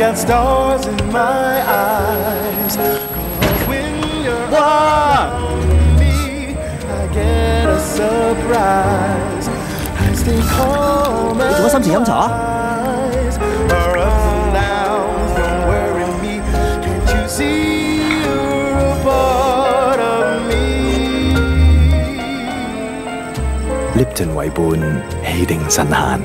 got stars in my eyes. 'Cause when you're around me, I get a surprise. I stay calm and wise. Our ups and downs don't worry me. Can't you see you're a part of me? Lipton為伴，氣定神閒。